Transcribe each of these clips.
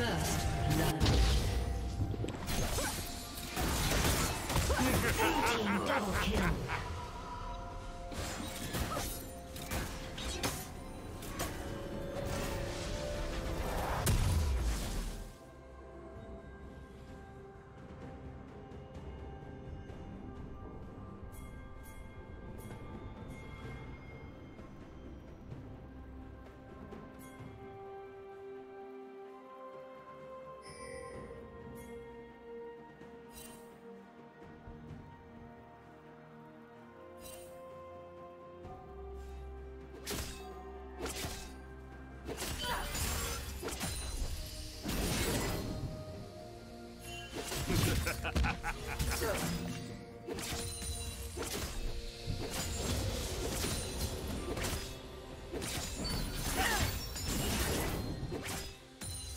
First blood. Double kill.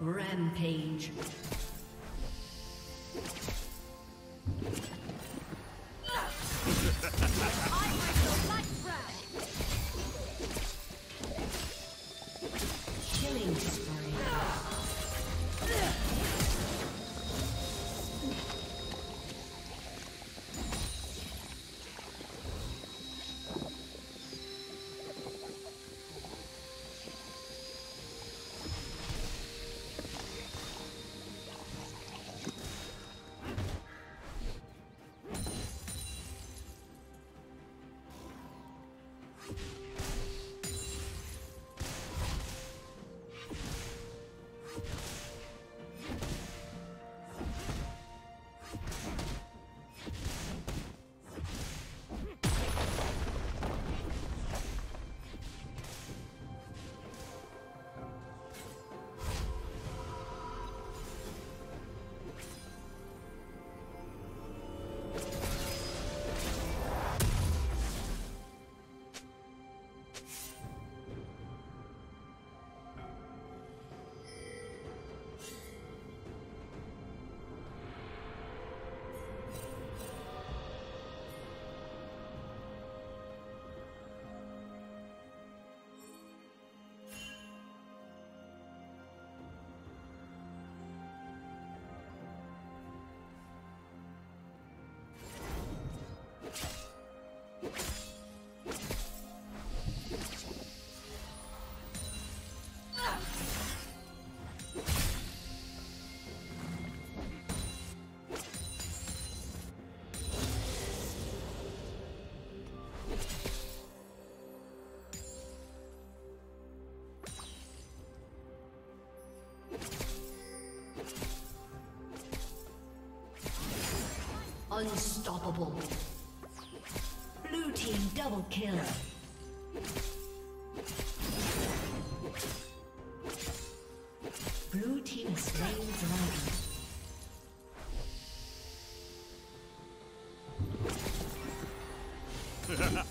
Rampage. Killing spree. Unstoppable. Blue team double kill. Blue team is slain dragon.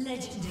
Legendary.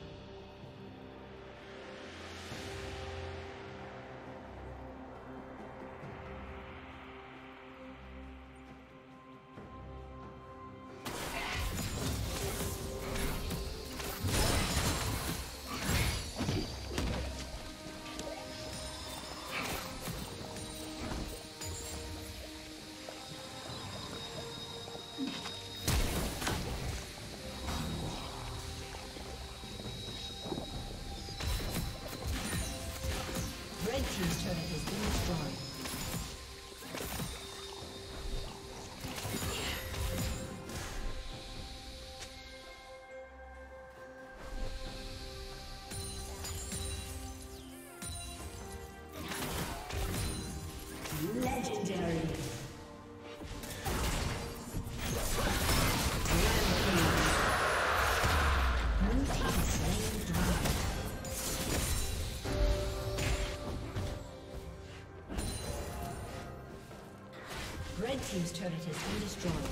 Red team's turret has been destroyed.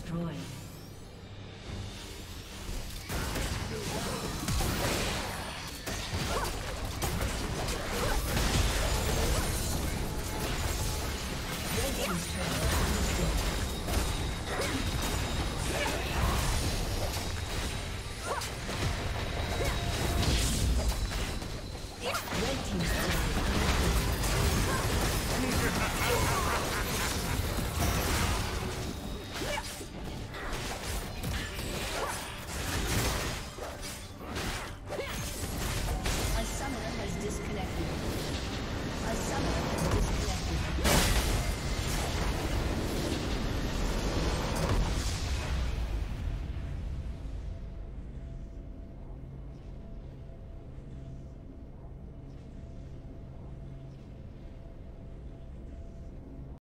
destroyed. Red team's turret.